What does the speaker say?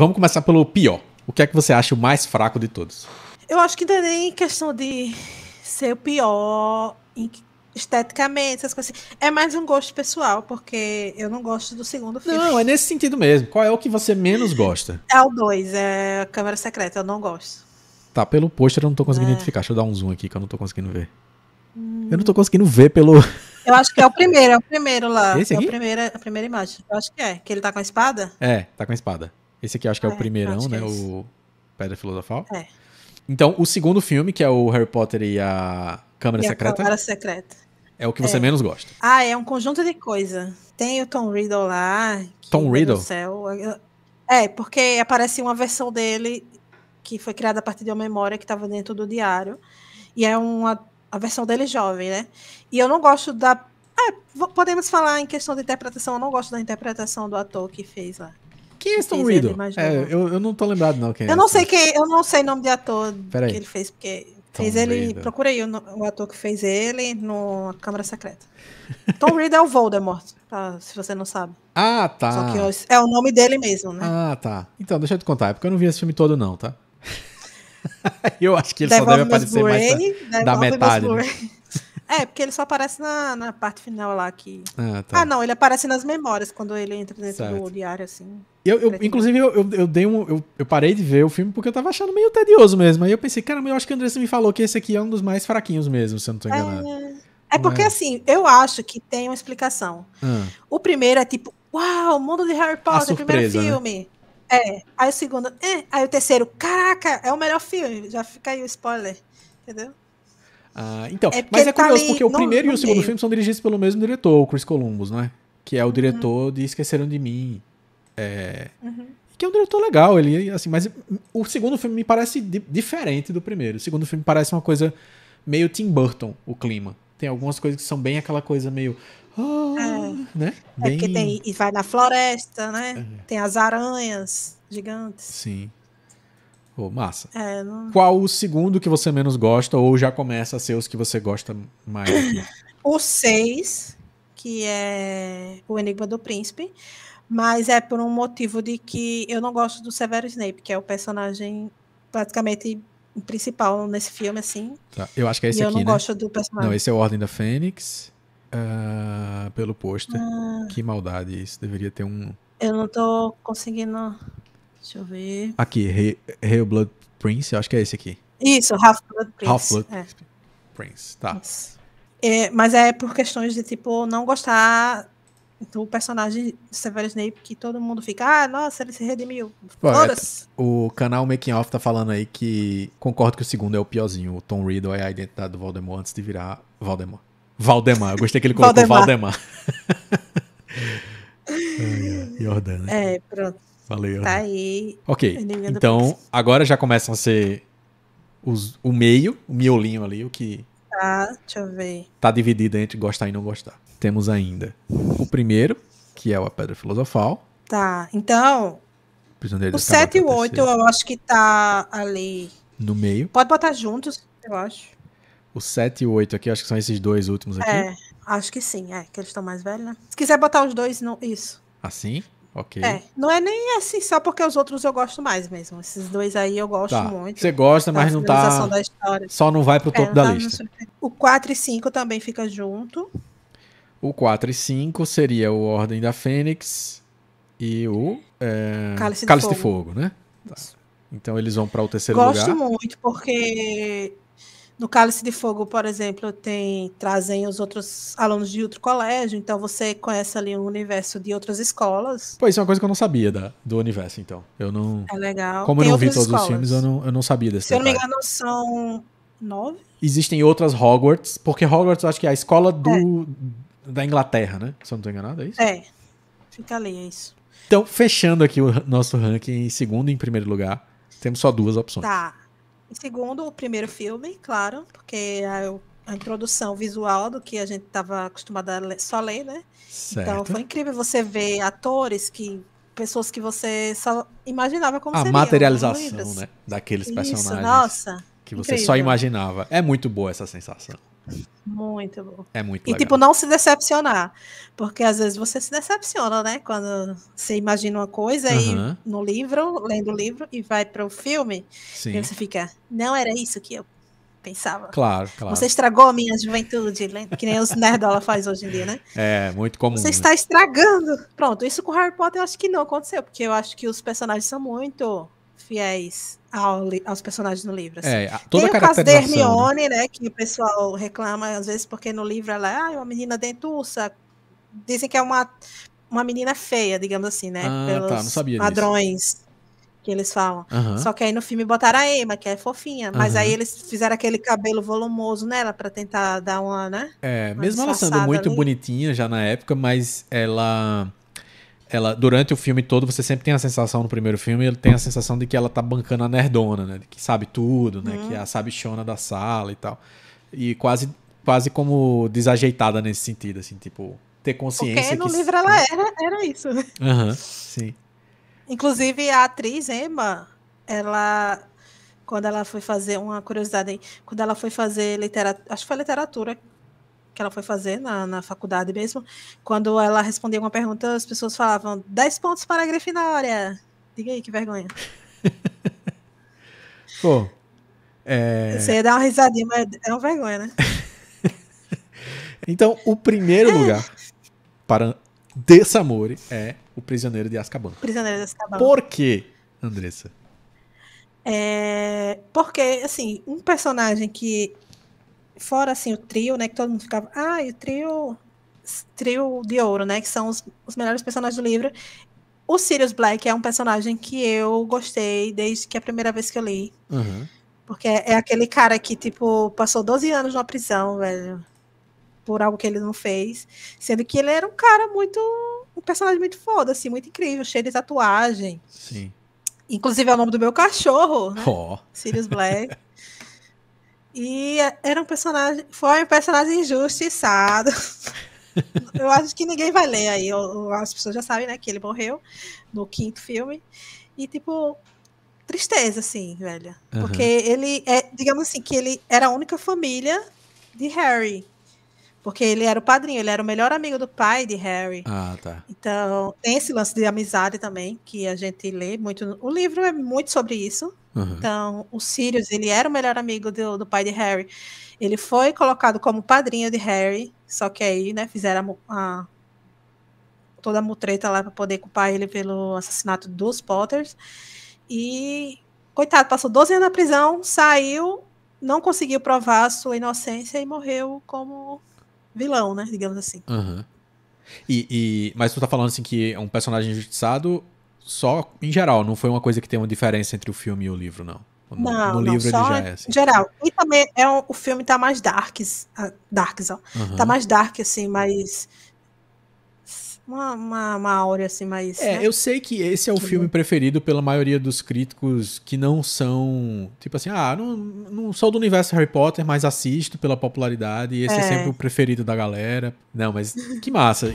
Vamos começar pelo pior. O que é que você acha o mais fraco de todos? Eu acho que não é nem questão de ser o pior esteticamente, essas coisas assim. É mais um gosto pessoal, porque eu não gosto do segundo filme. Não, é nesse sentido mesmo. Qual é o que você menos gosta? É o 2, é a Câmara Secreta, eu não gosto. Tá, pelo pôster eu não tô conseguindo identificar. Deixa eu dar um zoom aqui que eu não tô conseguindo ver. Eu não tô conseguindo ver pelo... Eu acho que é o primeiro lá. Esse aqui? É a primeira imagem. Eu acho que é. Que ele tá com a espada? É, tá com a espada. Esse aqui eu acho que é o primeirão, né? É o Pedra Filosofal. É. Então, o segundo filme, que é o Harry Potter e a Câmara Secreta. A Câmara Secreta. É o que você menos gosta. Ah, é um conjunto de coisa. Tem o Tom Riddle lá. Tom Riddle? Do céu. É, porque aparece uma versão dele que foi criada a partir de uma memória que estava dentro do diário. E é a versão dele jovem, né? E eu não gosto da... podemos falar em questão de interpretação. Eu não gosto da interpretação do ator que fez lá. Quem é Tom Riddle? Eu não tô lembrado, não. Quem é? Eu não sei o nome de ator que ele fez, porque fez ele. Procura aí o ator que fez ele no Câmara Secreta. Tom Riddle é o Voldemort, tá, se você não sabe. Ah, tá. Só que é o nome dele mesmo, né? Ah, tá. Então, deixa eu te contar, é porque eu não vi esse filme todo, não, tá? Eu acho que ele só deve aparecer mais da metade. É, porque ele só aparece na parte final lá que... Ah, tá. Ah, não, ele aparece nas memórias, quando ele entra dentro do diário, assim. Eu parei de ver o filme porque eu tava achando meio tedioso mesmo. Aí eu pensei, cara, eu acho que a Andressa me falou que esse aqui é um dos mais fraquinhos mesmo, se eu não tô enganado. É porque, assim, eu acho que tem uma explicação. O primeiro é tipo, uau, mundo de Harry Potter, surpresa, primeiro filme. Né? É, aí o segundo, aí o terceiro, caraca, é o melhor filme. Já fica aí o spoiler, entendeu? Ah, então, mas é curioso, porque o primeiro e o segundo filme são dirigidos pelo mesmo diretor, o Chris Columbus, né? Que é o diretor de Esqueceram de Mim. Que é um diretor legal, ele, assim, mas o segundo filme me parece diferente do primeiro. O segundo filme parece uma coisa meio Tim Burton, o clima. Tem algumas coisas que são bem aquela coisa meio... né? Bem... porque tem, e vai na floresta, né? Tem as aranhas gigantes. Sim. Massa. Qual o segundo que você menos gosta, ou já começa a ser os que você gosta mais aqui? O 6, que é o Enigma do Príncipe, mas é por um motivo de que eu não gosto do Severus Snape, que é o personagem praticamente principal nesse filme, assim. Tá. Eu acho que é esse aqui, né? Eu não gosto do personagem. Não, esse é o Ordem da Fênix, pelo pôster. Que maldade, isso deveria ter um... Eu não tô conseguindo... Deixa eu ver. Aqui, Half-Blood Prince, eu acho que é esse aqui. Isso, Half-Blood Prince. Half-Blood Prince, tá. É, mas é por questões de, tipo, não gostar do personagem Severus Snape, que todo mundo fica, nossa, ele se redimiu. Todas. O canal Making Off tá falando aí que concordo que o segundo é o piorzinho. O Tom Riddle é a identidade do Voldemort antes de virar Voldemort. Valdemar, eu gostei que ele colocou Valdemar. Jordan, né? É, pronto. Valeu. Tá aí. Ok, então agora já começam a ser o meio, o miolinho ali, o que... Tá, deixa eu ver. Tá dividido entre gostar e não gostar. Temos ainda o primeiro, que é a Pedra Filosofal. Tá, então... O 7 e o 8 eu acho que tá ali... No meio. Pode botar juntos, eu acho. O 7 e o 8 aqui, eu acho que são esses dois últimos aqui. É, acho que sim, que eles estão mais velhos, né? Se quiser botar os dois, não... Isso. Assim? Okay. Não é nem assim, só porque os outros eu gosto mais mesmo. Esses dois aí eu gosto muito. Você gosta, mas não tá... Só não vai pro topo da lista. O 4 e 5 também fica junto. O 4 e 5 seria o Ordem da Fênix e o... Cálice de Fogo, né? Tá. Então eles vão para o terceiro lugar. Gosto muito, porque... No Cálice de Fogo, por exemplo, trazem os outros alunos de outro colégio, então você conhece ali o universo de outras escolas. Pô, isso é uma coisa que eu não sabia do universo, então. Eu não... É legal. Como eu não vi todos os filmes, eu não sabia desse detalhe. Se eu não me engano, são 9. Existem outras Hogwarts, porque Hogwarts eu acho que é a escola da Inglaterra, né? Se eu não tô enganado, é isso? É. Fica ali, é isso. Então, fechando aqui o nosso ranking em segundo e em primeiro lugar, temos só duas opções. Tá. Em segundo, o primeiro filme, claro, porque a introdução visual do que a gente estava acostumada a só ler, né? Certo. Então foi incrível você ver atores, pessoas que você só imaginava como seriam. A materialização, né? Daqueles personagens que você só imaginava. É muito boa essa sensação. Muito bom. É muito legal. E, tipo, não se decepcionar. Porque, às vezes, você se decepciona, né? Quando você imagina uma coisa uhum. e no livro, lendo o livro, e vai para o filme, sim. e você fica, não era isso que eu pensava. Claro, claro. Você estragou a minha juventude, que nem os nerdola faz hoje em dia, né? É, muito comum. Você está estragando. Pronto, isso com Harry Potter eu acho que não aconteceu, porque eu acho que os personagens são muito fiéis aos personagens no livro. Assim. Toda tem o caso da Hermione, né? Que o pessoal reclama às vezes porque no livro ela é uma menina dentuça. Dizem que é uma menina feia, digamos assim, né? Ah, pelos não sabia padrões disso. Que eles falam. Uhum. Só que aí no filme botaram a Emma, que é fofinha. Mas aí eles fizeram aquele cabelo volumoso nela pra tentar dar uma, né? É, uma mesmo ela sendo muito ali. Bonitinha já na época, mas ela, durante o filme todo, você sempre tem a sensação, no primeiro filme, ele tem a sensação de que ela tá bancando a nerdona, né? Que sabe tudo, né? Que é a sabichona da sala e tal. E quase como desajeitada nesse sentido, assim, tipo, ter consciência. Porque no livro ela era isso, né? Uhum, sim. Inclusive, a atriz Emma, ela... Quando ela foi fazer... Uma curiosidade aí. Quando ela foi fazer literatura... Acho que foi literatura que ela foi fazer na faculdade mesmo, quando ela respondia uma pergunta, as pessoas falavam 10 pontos para a Grifinória. Diga aí, que vergonha. Pô, Você ia dar uma risadinha, mas é uma vergonha, né? Então, o primeiro lugar para Desamore é o Prisioneiro de Azkaban. Prisioneiro de Azkaban. Por quê, Andressa? Porque, assim, um personagem que fora, assim, o trio, né, que todo mundo ficava, e o trio de ouro, né, que são os melhores personagens do livro. O Sirius Black é um personagem que eu gostei desde que a primeira vez que eu li. Uhum. Porque é aquele cara que, tipo, passou 12 anos numa prisão, velho, por algo que ele não fez, sendo que ele era um cara um personagem muito foda, assim, muito incrível, cheio de tatuagem. Sim. Inclusive é o nome do meu cachorro, né? Sirius Black. E era um personagem... Foi um personagem injustiçado. Eu acho que ninguém vai ler aí. As pessoas já sabem, né? Que ele morreu no 5º filme. E, tipo... Tristeza, assim, velho. Uhum. Porque ele... digamos assim, que ele era a única família de Harry. Porque ele era o padrinho. Ele era o melhor amigo do pai de Harry. Ah, tá. Então, tem esse lance de amizade também. Que a gente lê muito... O livro é muito sobre isso. Uhum. Então, o Sirius, ele era o melhor amigo do pai de Harry. Ele foi colocado como padrinho de Harry, só que aí, né, fizeram toda a mutreta lá para poder culpar ele pelo assassinato dos Potters. E, coitado, passou 12 anos na prisão, saiu, não conseguiu provar a sua inocência e morreu como vilão, né, digamos assim. Uhum. Mas tu tá falando assim que é um personagem injustiçado... Só em geral, não foi uma coisa que tem uma diferença entre o filme e o livro, não. No livro ele já é assim. Em geral. E também o filme tá mais darks, ó. Uhum. Tá mais dark, assim, mais... Uma áurea, assim, mais... né? Eu sei que esse é o filme preferido pela maioria dos críticos que não são... Tipo assim, não sou do universo Harry Potter, mas assisto pela popularidade. E esse é sempre o preferido da galera. Não, mas que massa.